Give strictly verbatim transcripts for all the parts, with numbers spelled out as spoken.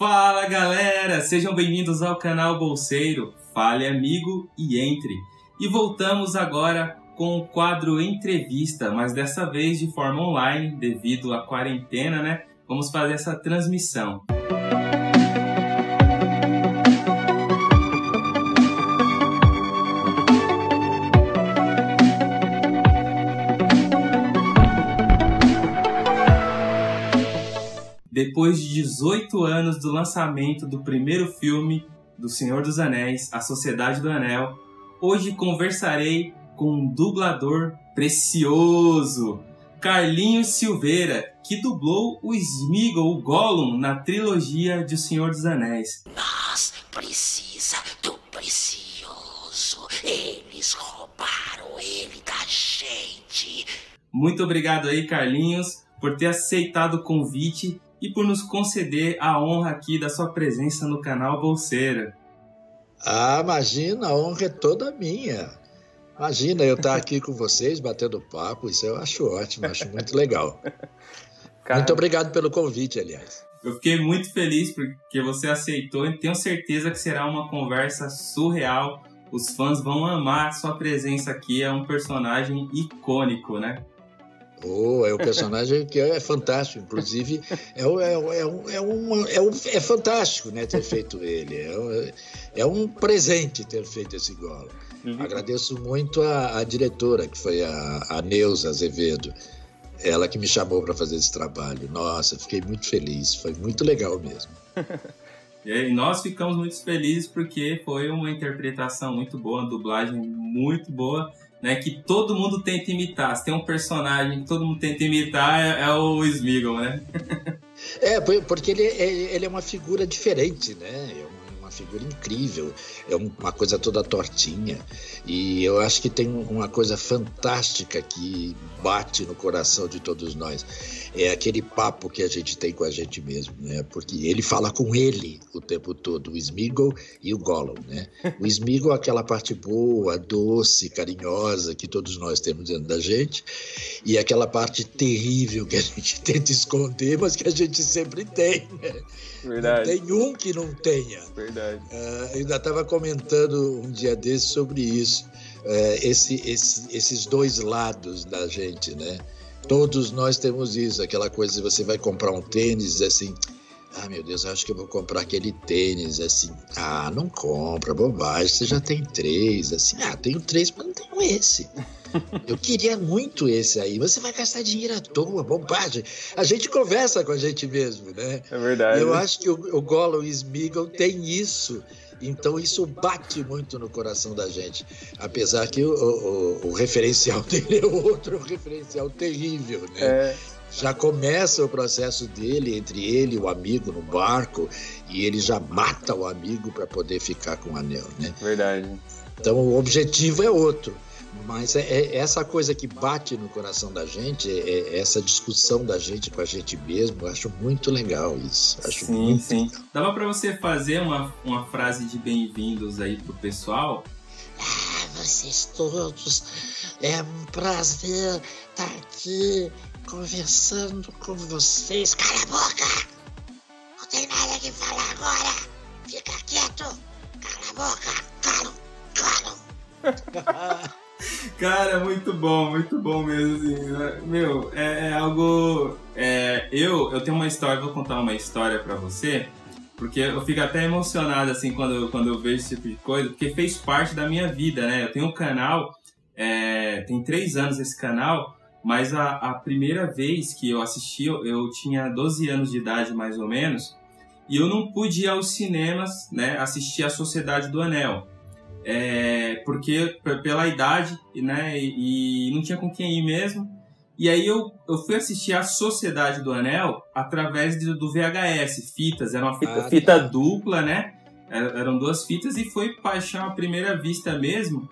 Fala galera, sejam bem-vindos ao canal Bolseiro, fale amigo e entre. E voltamos agora com o quadro Entrevista, mas dessa vez de forma online, devido à quarentena, né? Vamos fazer essa transmissão. Depois de dezoito anos do lançamento do primeiro filme do Senhor dos Anéis, A Sociedade do Anel, hoje conversarei com um dublador precioso, Carlinhos Silveira, que dublou o Sméagol, o Gollum, na trilogia de O Senhor dos Anéis. Nós precisa do precioso, eles roubaram ele da gente. Muito obrigado aí, Carlinhos, por ter aceitado o convite e por nos conceder a honra aqui da sua presença no canal Bolseira. Ah, imagina, a honra é toda minha. Imagina eu estar aqui com vocês, batendo papo, isso eu acho ótimo, acho muito legal. Cara, muito obrigado pelo convite, aliás. Eu fiquei muito feliz porque você aceitou e tenho certeza que será uma conversa surreal. Os fãs vão amar a sua presença aqui, é um personagem icônico, né? Oh, é um personagem que é fantástico, inclusive é, é, é, um, é, um, é, um, é fantástico, né, ter feito ele, é um, é um presente ter feito esse Gollum. Uhum. Agradeço muito a, a diretora, que foi a, a Neuza Azevedo, ela que me chamou para fazer esse trabalho. Nossa, fiquei muito feliz, foi muito legal mesmo. E nós ficamos muito felizes porque foi uma interpretação muito boa, uma dublagem muito boa, né, que todo mundo tenta imitar. Se tem um personagem que todo mundo tenta imitar, é, é o Sméagol, né? É, porque ele é, ele é uma figura diferente, né? É uma, uma figura incrível, é uma coisa toda tortinha. E eu acho que tem uma coisa fantástica que bate no coração de todos nós. É aquele papo que a gente tem com a gente mesmo, né? Porque ele fala com ele o tempo todo, o Sméagol e o Gollum, né? O Sméagol é aquela parte boa, doce, carinhosa que todos nós temos dentro da gente, e aquela parte terrível que a gente tenta esconder, mas que a gente sempre tem, né? Verdade. Não tem um que não tenha. Verdade. Uh, ainda estava comentando um dia desses sobre isso. Esse, esse, esses dois lados da gente, né? Todos nós temos isso, aquela coisa de você vai comprar um tênis assim, ah, meu Deus, acho que eu vou comprar aquele tênis assim, ah, não compra, bobagem, você já tem três, assim, ah, tenho três, mas não tenho esse. Eu queria muito esse aí, mas você vai gastar dinheiro à toa, bobagem. A gente conversa com a gente mesmo, né? É verdade. Eu acho que o, o Gollum e o Sméagol tem isso. Então isso bate muito no coração da gente. Apesar que o, o, o referencial dele é outro referencial terrível, né? É. Já começa o processo dele, entre ele e o amigo no barco, e ele já mata o amigo para poder ficar com o anel, né? Verdade. Então o objetivo é outro. Mas é, é essa coisa que bate no coração da gente, é, é essa discussão da gente com a gente mesmo, eu acho muito legal isso. Acho sim, muito sim. Legal. Dava para você fazer uma, uma frase de bem-vindos aí pro pessoal? Ah, vocês todos, é um prazer estar aqui conversando com vocês. Cala a boca! Não tem nada que falar agora! Fica quieto! Cala a boca! Calo! Calo! Cara, muito bom, muito bom mesmo, assim. Meu, é, é algo... É, eu, eu tenho uma história, vou contar uma história pra você, porque eu fico até emocionado, assim, quando, quando eu vejo esse tipo de coisa, porque fez parte da minha vida, né? Eu tenho um canal, é, tem três anos esse canal, mas a, a primeira vez que eu assisti, eu, eu tinha doze anos de idade, mais ou menos, e eu não pude ir aos cinemas, né, assistir A Sociedade do Anel. É, porque pela idade, né, e, e não tinha com quem ir mesmo. E aí eu, eu fui assistir A Sociedade do Anel através de, do V H S, fitas, era uma fita, ah, fita dupla, né? Eram duas fitas e foi paixão à primeira vista mesmo.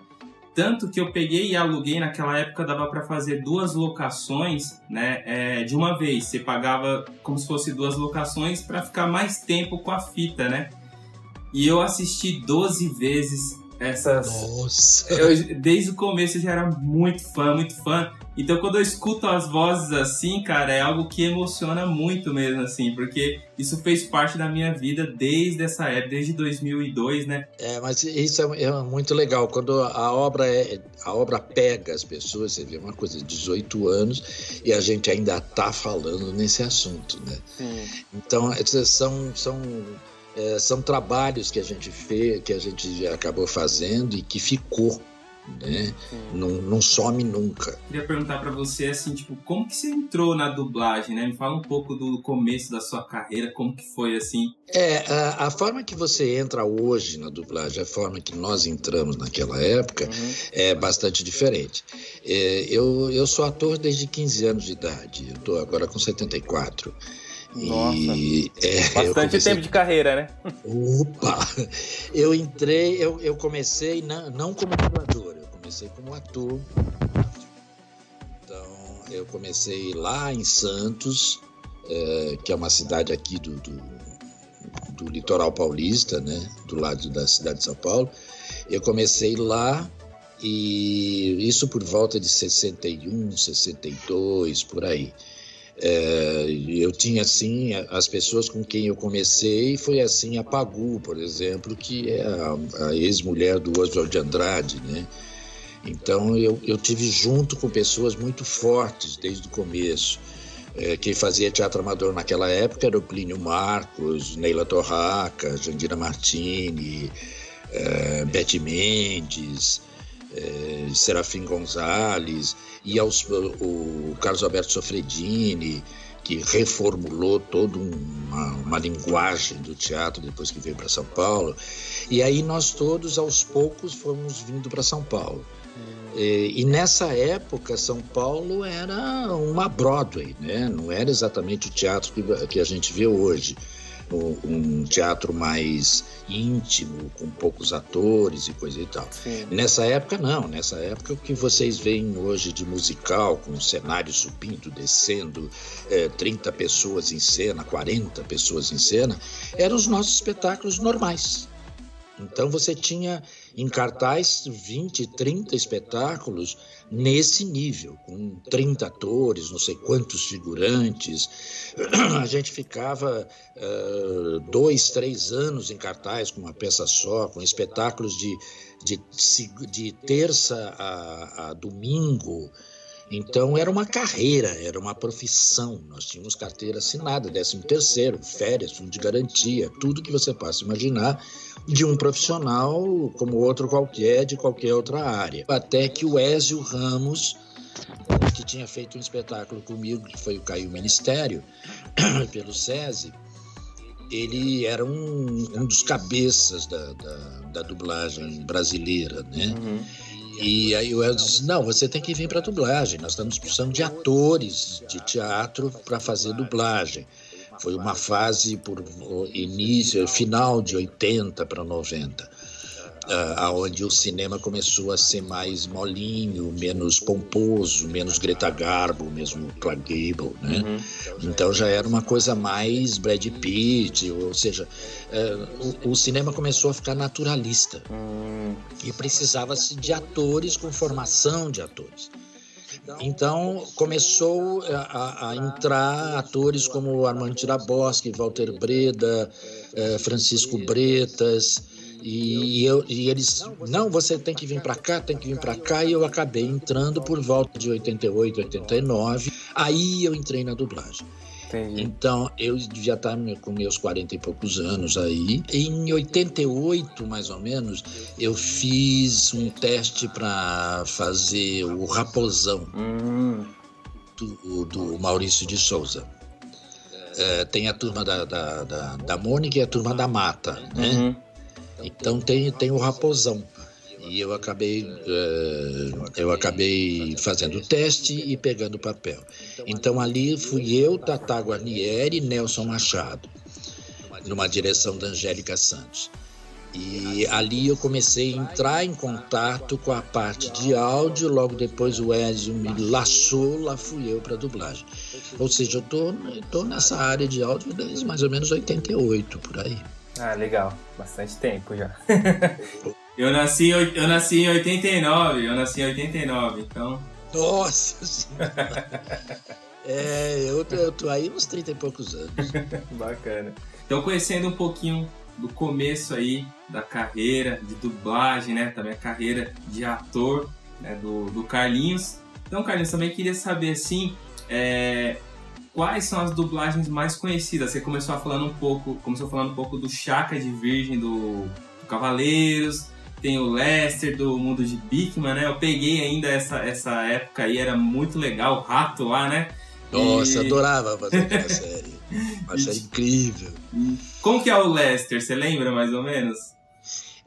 Tanto que eu peguei e aluguei, naquela época dava para fazer duas locações, né, é, de uma vez. Você pagava como se fosse duas locações para ficar mais tempo com a fita, né? E eu assisti doze vezes essas... Nossa! Eu, desde o começo eu já era muito fã, muito fã. Então quando eu escuto as vozes assim, cara, é algo que emociona muito mesmo, assim. Porque isso fez parte da minha vida desde essa época, desde dois mil e dois, né? É, mas isso é, é muito legal. Quando a obra, é, a obra pega as pessoas, você vê uma coisa de dezoito anos e a gente ainda tá falando nesse assunto, né? Sim. Então, são... são É, são trabalhos que a gente fez, que a gente acabou fazendo e que ficou, né? Não, não some nunca. Queria perguntar para você, assim, tipo, como que você entrou na dublagem, né? Me fala um pouco do começo da sua carreira, como que foi, assim? É, a, a forma que você entra hoje na dublagem, a forma que nós entramos naquela época, uhum, é bastante diferente. É, eu, eu sou ator desde quinze anos de idade, eu tô agora com setenta e quatro. Nossa, e, é, bastante comecei... tempo de carreira, né? Opa! Eu entrei, eu, eu comecei na, não como dublador, eu comecei como ator. Então, eu comecei lá em Santos, é, que é uma cidade aqui do, do, do litoral paulista, né? Do lado da cidade de São Paulo. Eu comecei lá, e isso por volta de sessenta e um, sessenta e dois, por aí. É, eu tinha assim, as pessoas com quem eu comecei foi assim a Pagu, por exemplo, que é a, a ex-mulher do Oswald de Andrade, né? Então eu, eu tive junto com pessoas muito fortes desde o começo. É, quem fazia teatro amador naquela época era o Plínio Marcos, Neila Torraca, Jandira Martini, é, Betty Mendes, é, Serafim Gonzalez, e aos, o Carlos Alberto Sofredini, que reformulou toda uma, uma linguagem do teatro depois que veio para São Paulo. E aí nós todos, aos poucos, fomos vindo para São Paulo. E, e nessa época, São Paulo era uma Broadway, né? Não era exatamente o teatro que, que a gente vê hoje. Um teatro mais íntimo, com poucos atores e coisa e tal. Sim. Nessa época, não. Nessa época, o que vocês veem hoje de musical, com o cenário subindo, descendo, é, trinta pessoas em cena, quarenta pessoas em cena, eram os nossos espetáculos normais. Então, você tinha em cartaz vinte, trinta espetáculos nesse nível, com trinta atores, não sei quantos figurantes. A gente ficava uh, dois, três anos em cartaz com uma peça só, com espetáculos de, de, de terça a, a domingo. Então, era uma carreira, era uma profissão. Nós tínhamos carteira assinada, décimo terceiro, férias, fundo de garantia, tudo que você possa imaginar de um profissional como outro qualquer, de qualquer outra área. Até que o Ézio Ramos, que tinha feito um espetáculo comigo, que foi o Caio Ministério, pelo SESI, ele era um, um dos cabeças da, da, da dublagem brasileira, né? Uhum. E aí eu disse, não, você tem que vir para dublagem, nós estamos precisando de atores de teatro para fazer dublagem. Foi uma fase por início, final de oitenta para noventa, aonde o cinema começou a ser mais molinho, menos pomposo, menos Greta Garbo, mesmo Clark Gable, né? Uhum. Então já era uma coisa mais Brad Pitt, ou seja, o, o cinema começou a ficar naturalista. Uhum. E precisava-se de atores com formação de atores. Então, começou a, a entrar atores como Armando Tiraboschi, Walter Breda, eh, Francisco Bretas, e, eu, e eles, não, você tem que vir para cá, tem que vir para cá, e eu acabei entrando por volta de oitenta e oito, oitenta e nove, aí eu entrei na dublagem. Entendi. Então, eu já estava com meus quarenta e poucos anos aí. Em oitenta e oito, mais ou menos, eu fiz um teste para fazer o Raposão, hum. do, do Maurício de Souza. É, tem a turma da, da, da, da Mônica e a turma da Mata, né? Uhum. Então, tem, tem o Raposão. E eu acabei, uh, eu acabei fazendo o teste e pegando o papel. Então, ali fui eu, Tatá Guarnieri e Nelson Machado, numa direção da Angélica Santos. E ali eu comecei a entrar em contato com a parte de áudio, logo depois o Ézio me laçou, lá fui eu para dublagem. Ou seja, eu tô, tô nessa área de áudio desde mais ou menos oitenta e oito, por aí. Ah, legal. Bastante tempo já. Eu nasci, eu nasci em oitenta e nove, eu nasci em oitenta e nove, então... Nossa senhora! É, eu, eu tô aí uns trinta e poucos anos. Bacana. Então, conhecendo um pouquinho do começo aí da carreira de dublagem, né? Também a carreira de ator, né? do, do Carlinhos. Então, Carlinhos, também queria saber, assim, é, quais são as dublagens mais conhecidas? Você começou a falando um pouco, começou falando um pouco do Chaka de Virgem do, do Cavaleiros, tem o Lester do Mundo de Bikman, né? Eu peguei ainda essa, essa época aí, era muito legal, o rato lá, né? Nossa, e... adorava fazer aquela série. Nossa, é incrível. Como que é o Lester? Você lembra mais ou menos?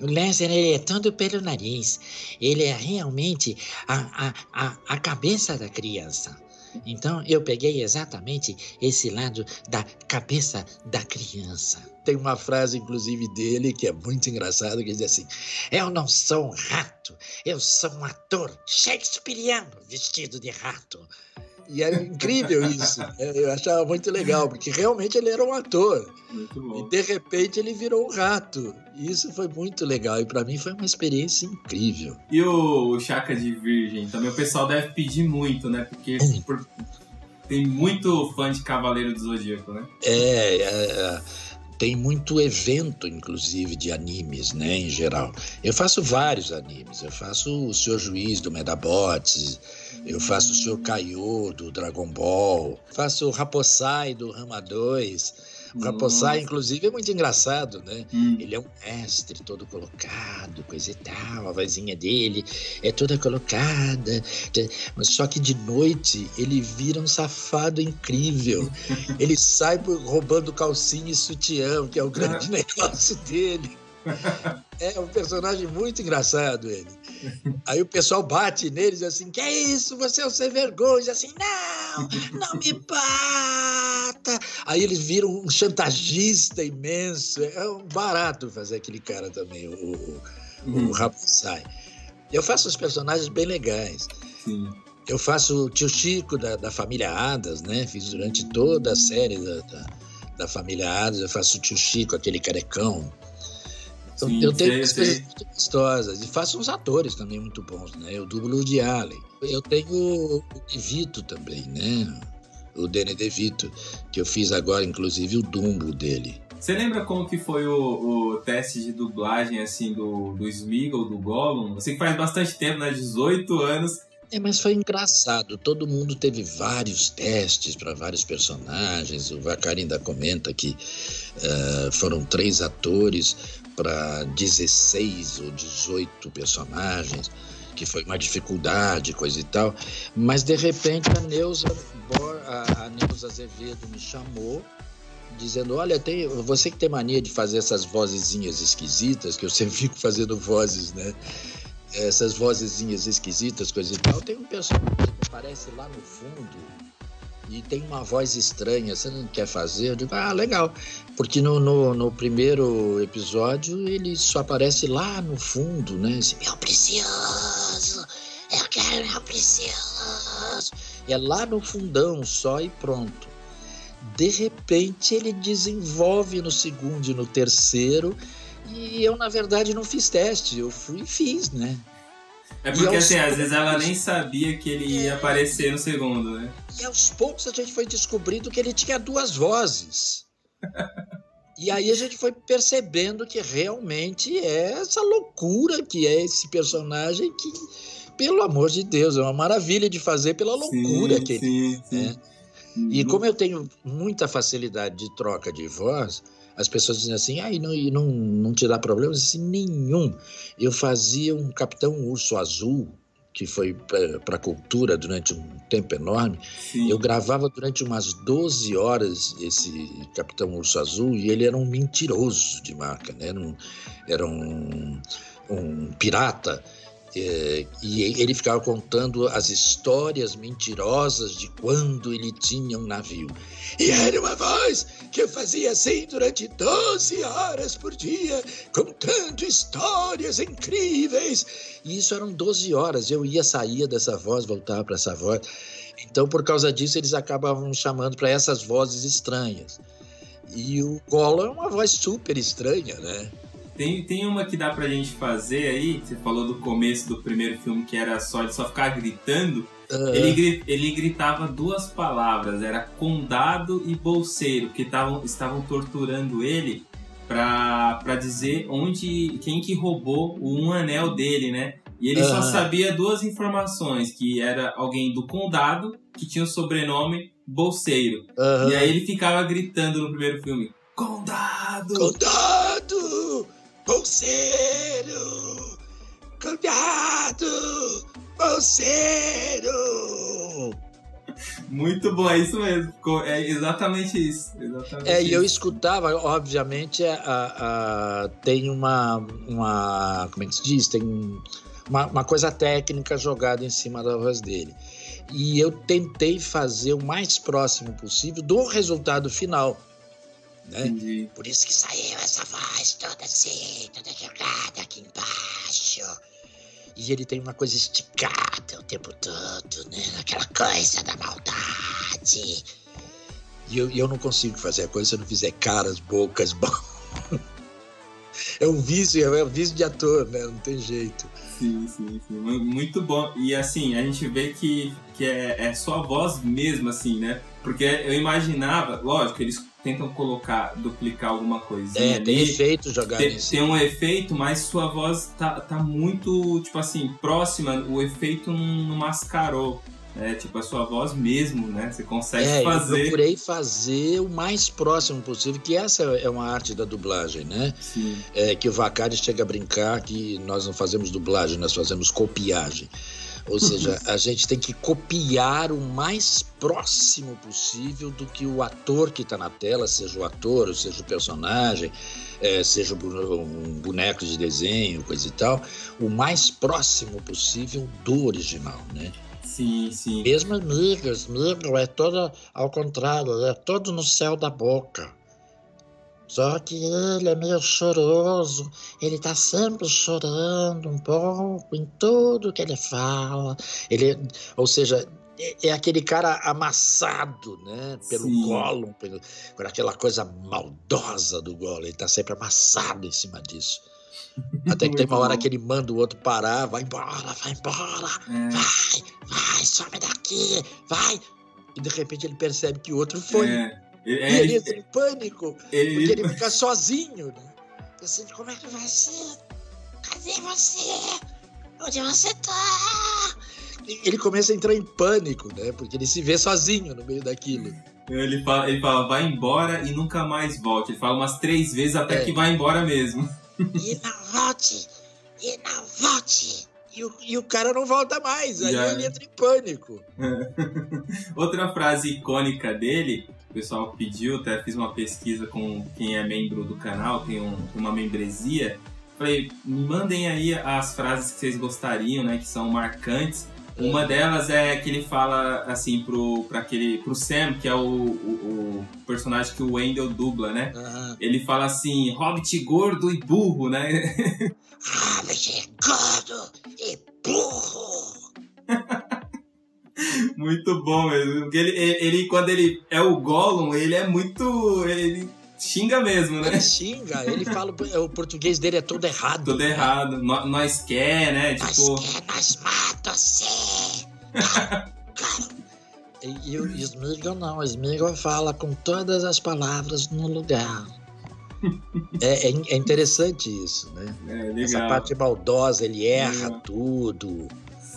O Lester, ele é todo pelo nariz. Ele é realmente a, a, a, a cabeça da criança. Então, eu peguei exatamente esse lado da cabeça da criança. Tem uma frase, inclusive, dele que é muito engraçada, que diz assim: eu não sou um rato, eu sou um ator shakespeariano vestido de rato. E era incrível isso. Eu achava muito legal, porque realmente ele era um ator. Muito bom. E, de repente, ele virou um rato. E isso foi muito legal. E, para mim, foi uma experiência incrível. E o Chaka de Virgem? Também o pessoal deve pedir muito, né? Porque por... tem muito fã de Cavaleiro do Zodíaco, né? É, é, é... Tem muito evento, inclusive, de animes, né, em geral. Eu faço vários animes. Eu faço o Senhor Juiz, do Medabots. Eu faço o Senhor Kaiô, do Dragon Ball. Faço o Raposai, do Rama dois. O Raposai, inclusive, é muito engraçado, né? Hum. Ele é um mestre todo colocado, coisa e tal. A vozinha dele é toda colocada. Só que de noite ele vira um safado incrível. Ele sai roubando calcinha e sutiã, que é o grande negócio dele. É um personagem muito engraçado ele. Aí o pessoal bate nele e diz assim: que é isso? Você é um sem vergonha. Diz assim: não, não me bata. Aí eles viram um chantagista imenso. É um barato fazer aquele cara também, o, o, hum. o Raposai. Eu faço uns personagens bem legais. Sim. Eu faço o Tio Chico da, da Família Addams, né? Fiz durante toda a série da, da, da Família Addams. Eu faço o Tio Chico, aquele carecão. Sim, eu tenho umas coisas muito gostosas. E faço uns atores também muito bons, né? Eu dublo o de Allen. Eu tenho o De Vito também, né? O Danny De Vito, que eu fiz agora, inclusive, o Dumbo dele. Você lembra como que foi o, o teste de dublagem, assim, do, do Sméagol, do Gollum? Você que faz bastante tempo, né? dezoito anos. É, mas foi engraçado. Todo mundo teve vários testes para vários personagens. O Vacari ainda comenta que uh, foram três atores para dezesseis ou dezoito personagens, que foi uma dificuldade, coisa e tal. Mas, de repente, a Neuza, a Neuza Azevedo me chamou, dizendo: olha, tem, você que tem mania de fazer essas vozezinhas esquisitas, que eu sempre fico fazendo vozes, né? Essas vozezinhas esquisitas, coisa e tal. Tem um personagem que aparece lá no fundo e tem uma voz estranha, você não quer fazer? Eu digo: ah, legal. Porque no, no, no primeiro episódio ele só aparece lá no fundo, né? Assim, meu precioso, eu quero meu precioso. E é lá no fundão só e pronto. De repente ele desenvolve no segundo e no terceiro. E eu, na verdade, não fiz teste, eu fui e fiz, né? É porque, assim, às vezes ela nem sabia que ele ia aparecer no segundo, né? E aos poucos a gente foi descobrindo que ele tinha duas vozes. E aí a gente foi percebendo que realmente é essa loucura que é esse personagem que, pelo amor de Deus, é uma maravilha de fazer pela loucura sim, que ele sim, é. Sim. E como eu tenho muita facilidade de troca de voz... As pessoas dizem assim: ah, e não, e não, não te dá problema? Assim, nenhum. Eu fazia um Capitão Urso Azul, que foi para a cultura durante um tempo enorme. Sim. Eu gravava durante umas doze horas esse Capitão Urso Azul, e ele era um mentiroso de marca, né? Era um, era um, um pirata. É, e ele ficava contando as histórias mentirosas de quando ele tinha um navio. E era uma voz que eu fazia assim durante doze horas por dia, contando histórias incríveis. E isso eram doze horas. Eu ia, saía dessa voz, voltava para essa voz. Então, por causa disso, eles acabavam me chamando para essas vozes estranhas. E o Gollum é uma voz super estranha, né? Tem, tem uma que dá pra gente fazer aí. Você falou do começo do primeiro filme que era só de só ficar gritando. Uhum. Ele, ele gritava duas palavras, era condado e bolseiro, porque tavam, estavam torturando ele pra, pra dizer onde, quem que roubou o um anel dele, né? E ele uhum. só sabia duas informações, que era alguém do condado, que tinha o sobrenome Bolseiro. Uhum. E aí ele ficava gritando no primeiro filme, condado! Condado! Bolseiro! Condado! Bolseiro! Muito bom, é isso mesmo. É exatamente isso. Exatamente é, isso. E eu escutava, obviamente, a, a, tem uma, uma... Como é que se diz? Tem uma, uma coisa técnica jogada em cima da voz dele. E eu tentei fazer o mais próximo possível do resultado final. Né? Entendi. Por isso que saiu essa voz toda assim, toda jogada aqui embaixo. E ele tem uma coisa esticada o tempo todo, né? Aquela coisa da maldade. E eu, eu não consigo fazer a coisa se eu não fizer caras, bocas, bom. É um vício, é um vício de ator, né? Não tem jeito. Sim, sim, sim. Muito bom. E assim, a gente vê que, que é, é só a voz mesmo, assim, né? Porque eu imaginava, lógico, eles tentam colocar, duplicar alguma coisinha. É, tem ali, efeito jogado tem, tem um efeito, mas sua voz tá, tá muito, tipo assim, próxima, o efeito não mascarou. É, tipo, a sua voz mesmo, né? Você consegue é, fazer... eu procurei fazer o mais próximo possível, que essa é uma arte da dublagem, né? Sim. É, que o Vacari chega a brincar que nós não fazemos dublagem, nós fazemos copiagem. Ou seja, a gente tem que copiar o mais próximo possível do que o ator que está na tela, seja o ator, ou seja o personagem, é, seja um boneco de desenho, coisa e tal, o mais próximo possível do original, né? Sim, sim. Mesmo Smigol, Smigol é todo ao contrário, é todo no céu da boca. Só que ele é meio choroso, ele tá sempre chorando um pouco em tudo que ele fala. Ele, ou seja, é, é aquele cara amassado, né? Pelo sim. Gollum, pelo, por aquela coisa maldosa do Gollum, ele tá sempre amassado em cima disso. Até que tem uma hora que ele manda o outro parar, vai embora, vai embora, é. vai, vai, some daqui, vai. E de repente ele percebe que o outro foi. É. É. Ele entra em pânico, ele... porque ele fica sozinho. Né? Assim, como é que vai ser? Cadê você? Onde você tá? Ele começa a entrar em pânico, né? Porque ele se vê sozinho no meio daquilo. Ele fala, ele fala vai embora e nunca mais volte. Ele fala umas três vezes até é. que vai embora mesmo. E não volte, e não volte. E o, e o cara não volta mais, aí Já. ele entra em pânico. Outra frase icônica dele, o pessoal pediu, até fiz uma pesquisa com quem é membro do canal, tem um, uma membresia. Falei, me mandem aí as frases que vocês gostariam, né, que são marcantes. É. Uma delas é que ele fala assim pro, pra aquele, pro Sam, que é o, o, o personagem que o Wendell dubla, né? Uhum. Ele fala assim, hobbit gordo e burro, né? Hobbit gordo e burro! Muito bom mesmo. Porque ele, ele, quando ele é o Gollum, ele é muito... Ele... xinga mesmo, né? Ele xinga, ele fala, o português dele é todo errado. Todo errado, no, nós quer, né? Nós tipo... quer, nós mata você. E o Sméagol não, o Sméagol fala com todas as palavras no lugar. É, é, é interessante isso, né? É, legal. Essa parte maldosa, ele erra legal. tudo.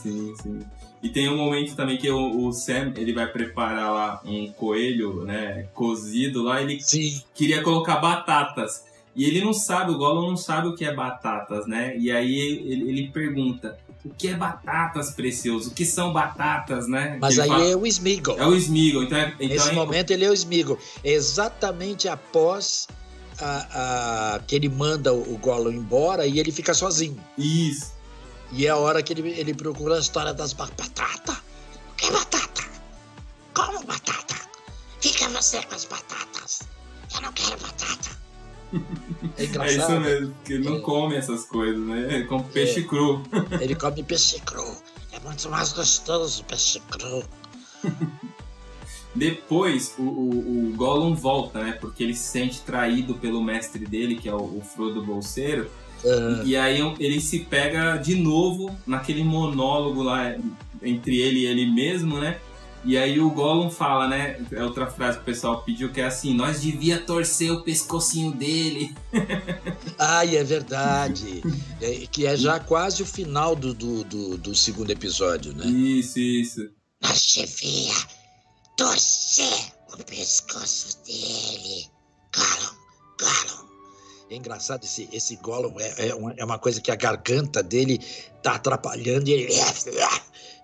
Sim, sim. E tem um momento também que o, o Sam, ele vai preparar lá um coelho, né, cozido lá, ele Sim. queria colocar batatas. E ele não sabe, o Gollum não sabe o que é batatas, né? E aí ele, ele pergunta, o que é batatas, precioso? O que são batatas, né? Mas ele aí fala, é o Sméagol. É o Sméagol. Então, então Nesse aí... momento ele é o Sméagol. Exatamente após... A, a, que ele manda o Gollum embora e ele fica sozinho. Isso. E é a hora que ele, ele procura a história das batatas. O que é batata? Como batata? Fica você com as batatas. Eu não quero batata. É engraçado. É isso mesmo, porque ele não come essas coisas, né? Ele come peixe é, cru. Ele come peixe cru. É muito mais gostoso o peixe cru. Depois o, o, o Gollum volta, né? Porque ele se sente traído pelo mestre dele, que é o, o Frodo Bolseiro. Uhum. E, e aí ele se pega de novo naquele monólogo lá entre ele e ele mesmo, né? E aí o Gollum fala, né? É outra frase que o pessoal pediu, que é assim: nós devia torcer o pescocinho dele. Ai, é verdade. É, que é já quase o final do, do, do, do segundo episódio, né? Isso, isso. Nós devia torcer o pescoço dele. Gollum, Gollum. É engraçado, esse, esse Gollum é, é, uma, é uma coisa que a garganta dele tá atrapalhando e ele...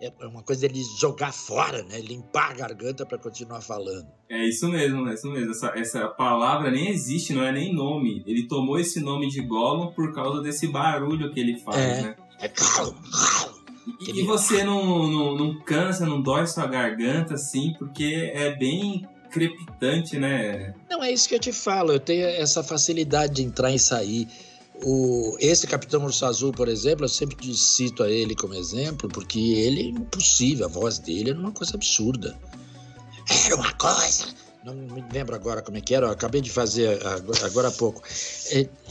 É uma coisa dele jogar fora, né? Limpar a garganta para continuar falando. É isso mesmo, é isso mesmo. Essa, essa palavra nem existe, não é nem nome. Ele tomou esse nome de Gollum por causa desse barulho que ele faz, é, né? É Gollum, Gollum. E, e você não, não, não cansa, não dói sua garganta, assim, porque é bem crepitante, né? Não, é isso que eu te falo. Eu tenho essa facilidade de entrar e sair. O, esse Capitão Urso Azul, por exemplo, eu sempre cito a ele como exemplo, porque ele é impossível, a voz dele era uma coisa absurda. Era uma coisa... Não me lembro agora como é que era, eu acabei de fazer agora, agora há pouco.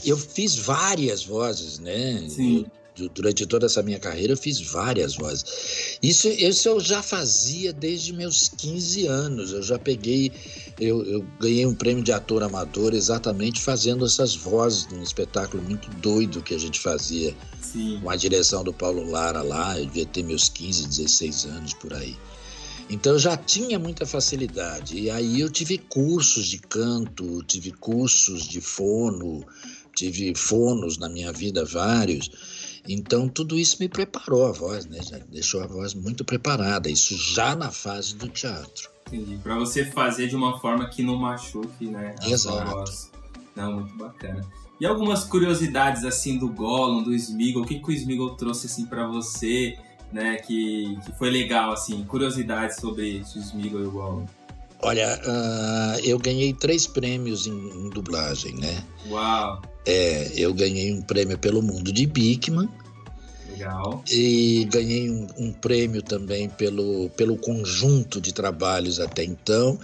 Eu fiz várias vozes, né? Sim. Eu, durante toda essa minha carreira, eu fiz várias vozes. Isso, isso eu já fazia desde meus quinze anos, eu já peguei... Eu, eu ganhei um prêmio de ator amador exatamente fazendo essas vozes num espetáculo muito doido que a gente fazia. Sim. Com a direção do Paulo Lara lá, eu devia ter meus quinze, dezesseis anos por aí. Então eu já tinha muita facilidade. E aí eu tive cursos de canto, tive cursos de fono, tive fonos na minha vida, vários. Então tudo isso me preparou a voz, né? Já deixou a voz muito preparada, isso já na fase do teatro. Entendi. Pra você fazer de uma forma que não machuque, né? Exato. Não, muito bacana. E algumas curiosidades, assim, do Gollum, do Sméagol. O que, que o Sméagol trouxe, assim, pra você, né? Que, que foi legal, assim. Curiosidades sobre o Sméagol e o Gollum. Olha, uh, eu ganhei três prêmios em, em dublagem, né? Uau! É, eu ganhei um prêmio pelo mundo de Bikman. Legal. E ganhei um, um prêmio também pelo, pelo conjunto de trabalhos até então.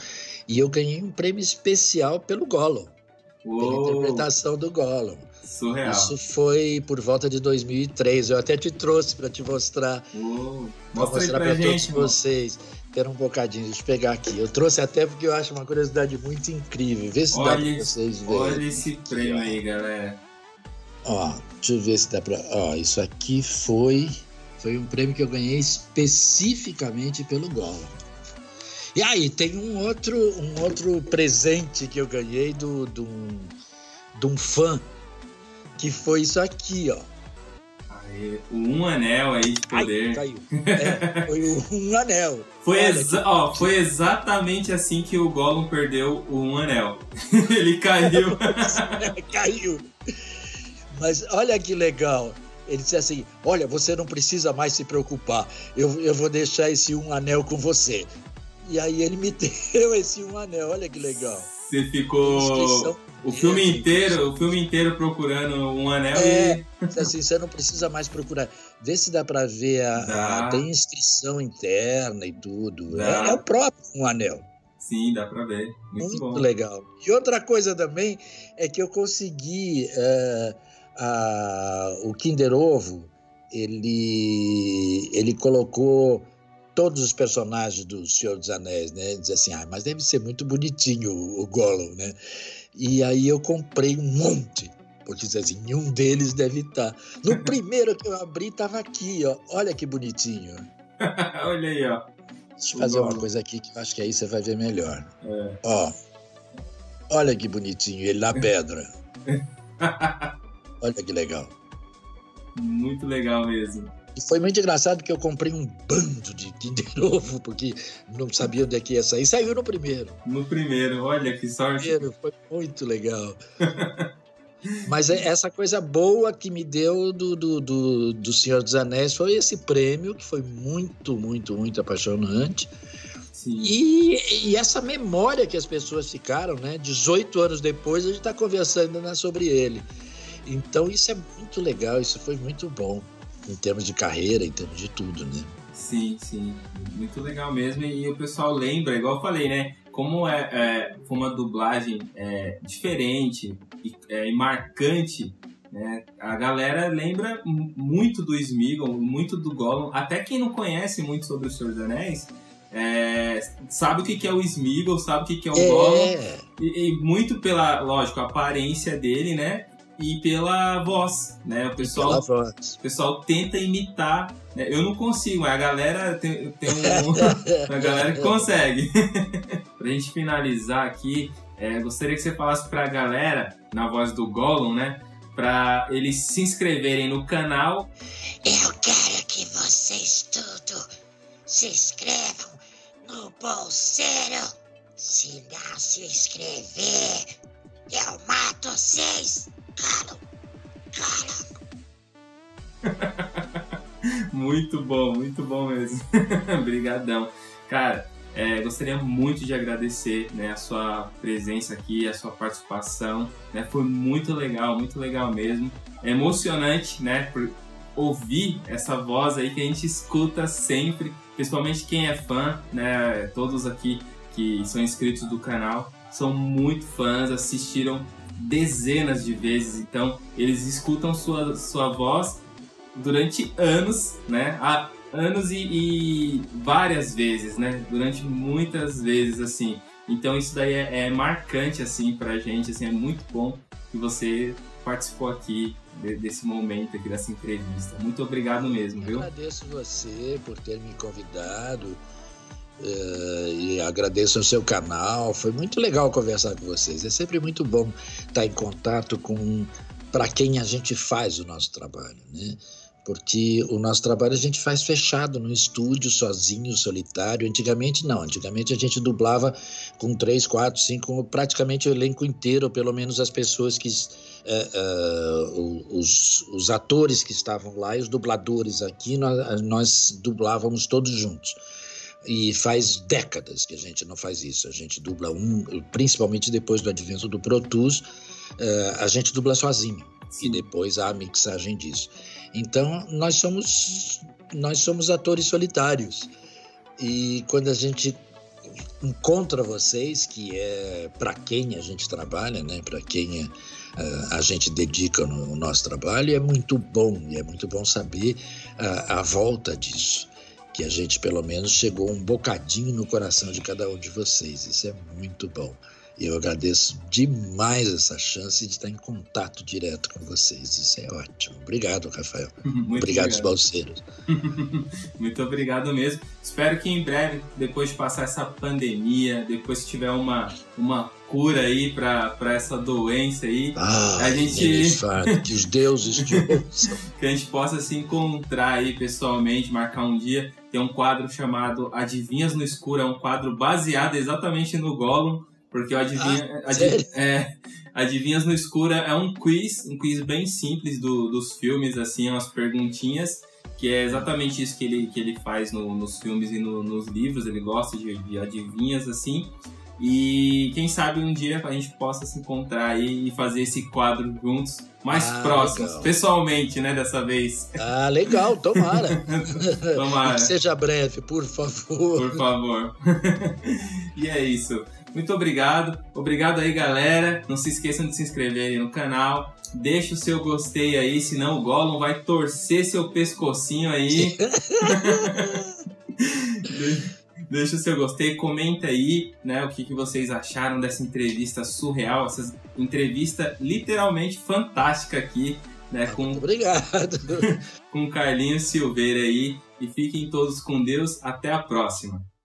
E eu ganhei um prêmio especial pelo Gollum. Uou. Pela interpretação do Gollum. Surreal. Isso foi por volta de dois mil e três. Eu até te trouxe para te mostrar. Uou. Mostra mostrar para todos, mano. Vocês. Espera um bocadinho, deixa eu pegar aqui. Eu trouxe até porque eu acho uma curiosidade muito incrível. Vê se olha, dá para vocês verem. Olha esse prêmio aí, galera. Ó, deixa eu ver se dá pra... Ó, isso aqui foi... Foi um prêmio que eu ganhei especificamente pelo Gollum. E aí, tem um outro, um outro presente que eu ganhei de do, do, do um fã, que foi isso aqui, ó. Aê, um anel aí de poder. Ai, caiu. É, foi um anel. Foi, exa ó, foi exatamente assim que o Gollum perdeu o um anel. Ele caiu. Caiu. Mas olha que legal, ele disse assim, olha, você não precisa mais se preocupar, eu, eu vou deixar esse um anel com você. E aí ele me deu esse um anel, olha que legal. Você ficou o filme inteiro, o filme inteiro procurando um anel. É, e... assim, você não precisa mais procurar. Vê se dá para ver, a, a, tem inscrição interna e tudo, é, é o próprio um anel. Sim, dá para ver, muito, muito bom. Muito legal. E outra coisa também é que eu consegui... Uh, Ah, o Kinder Ovo, ele, ele colocou todos os personagens do Senhor dos Anéis, né? Diz assim, ah, mas deve ser muito bonitinho o, o Gollum, né? E aí eu comprei um monte, porque diz assim, nenhum deles deve estar. No primeiro que eu abri, estava aqui, ó. Olha que bonitinho. Olha aí, ó. Deixa eu fazer uma coisa aqui que eu acho que aí você vai ver melhor. É. Ó, olha que bonitinho ele na pedra. Olha que legal. Muito legal mesmo. E foi muito engraçado que eu comprei um bando de Kinder Ovo, porque não sabia onde é que ia sair. Saiu no primeiro. No primeiro, olha que sorte. Primeiro, foi muito legal. Mas essa coisa boa que me deu do, do, do, do Senhor dos Anéis foi esse prêmio, que foi muito, muito, muito apaixonante. E, e essa memória que as pessoas ficaram, né? dezoito anos depois, a gente está conversando, né, sobre ele. Então isso é muito legal, isso foi muito bom em termos de carreira, em termos de tudo, né? Sim, sim. Muito legal mesmo. E o pessoal lembra, igual eu falei, né? Como é, é, foi uma dublagem é, diferente e, é, e marcante, né? A galera lembra muito do Sméagol, muito do Gollum. Até quem não conhece muito sobre O Senhor dos Anéis, é, sabe o que é o Sméagol, sabe o que é o é. Gollum. E, e muito pela, lógico, a aparência dele, né? E pela voz, né? O pessoal, o pessoal tenta imitar. Né? Eu não consigo, mas a galera tem, tem um, a galera que consegue. Pra gente finalizar aqui, é, gostaria que você falasse pra galera, na voz do Gollum, né? Pra eles se inscreverem no canal. Eu quero que vocês tudo se inscrevam no bolseiro. Se não se inscrever, eu mato vocês. Claro, claro. Muito bom, muito bom mesmo. Obrigadão. Cara, é, gostaria muito de agradecer, né, a sua presença aqui, a sua participação, né? Foi muito legal, muito legal mesmo. É emocionante, né, por ouvir essa voz aí que a gente escuta sempre, principalmente quem é fã, né? Todos aqui que são inscritos do canal são muito fãs, assistiram dezenas de vezes, então eles escutam sua, sua voz durante anos, né? Há anos e, e várias vezes, né? Durante muitas vezes, assim. Então isso daí é, é marcante, assim, pra gente, assim, é muito bom que você participou aqui de, desse momento, aqui dessa entrevista. Muito obrigado mesmo, viu? Eu agradeço você por ter me convidado. Uh, e agradeço o seu canal, foi muito legal conversar com vocês, é sempre muito bom estar em contato com para quem a gente faz o nosso trabalho, né? Porque o nosso trabalho a gente faz fechado, no estúdio, sozinho, solitário. Antigamente não, antigamente a gente dublava com três, quatro, cinco, praticamente o elenco inteiro, pelo menos as pessoas que... Uh, uh, os, os atores que estavam lá e os dubladores aqui, nós, nós dublávamos todos juntos. E faz décadas que a gente não faz isso. A gente dubla um, principalmente depois do advento do Pro Tools, a gente dubla sozinho. Sim. E depois há a mixagem disso. Então nós somos nós somos atores solitários. E quando a gente encontra vocês, que é para quem a gente trabalha, né? Para quem é, a gente dedica no nosso trabalho, é muito bom. E é muito bom saber a, a volta disso. Que a gente, pelo menos, chegou um bocadinho no coração de cada um de vocês. Isso é muito bom. Eu agradeço demais essa chance de estar em contato direto com vocês. Isso é ótimo. Obrigado, Rafael. Muito obrigado, os balseiros. Muito obrigado mesmo. Espero que em breve, depois de passar essa pandemia, depois que tiver uma, uma cura aí para essa doença aí, ah, a gente... Fala, que os deuses te ouçam. Que a gente possa se encontrar aí pessoalmente, marcar um dia. Tem um quadro chamado Adivinhas no Escuro, é um quadro baseado exatamente no Gollum. Porque o adivinha, ah, adiv, é, Adivinhas no Escuro é um quiz, um quiz bem simples do, dos filmes, assim, umas perguntinhas, que é exatamente isso que ele, que ele faz no, nos filmes e no, nos livros, ele gosta de, de adivinhas, assim, e quem sabe um dia a gente possa se encontrar aí e fazer esse quadro juntos, mais ah, próximos, legal. Pessoalmente, né, dessa vez. Ah, legal, tomara. Tomara. Que seja breve, por favor. Por favor. E é isso. Muito obrigado, obrigado aí, galera. Não se esqueçam de se inscreverem no canal. Deixa o seu gostei aí, senão o Gollum vai torcer seu pescocinho aí. Deixa o seu gostei, comenta aí, né, o que, que vocês acharam dessa entrevista surreal, essa entrevista literalmente fantástica aqui, né, com, muito obrigado. Com Carlinhos Silveira aí. E fiquem todos com Deus, até a próxima.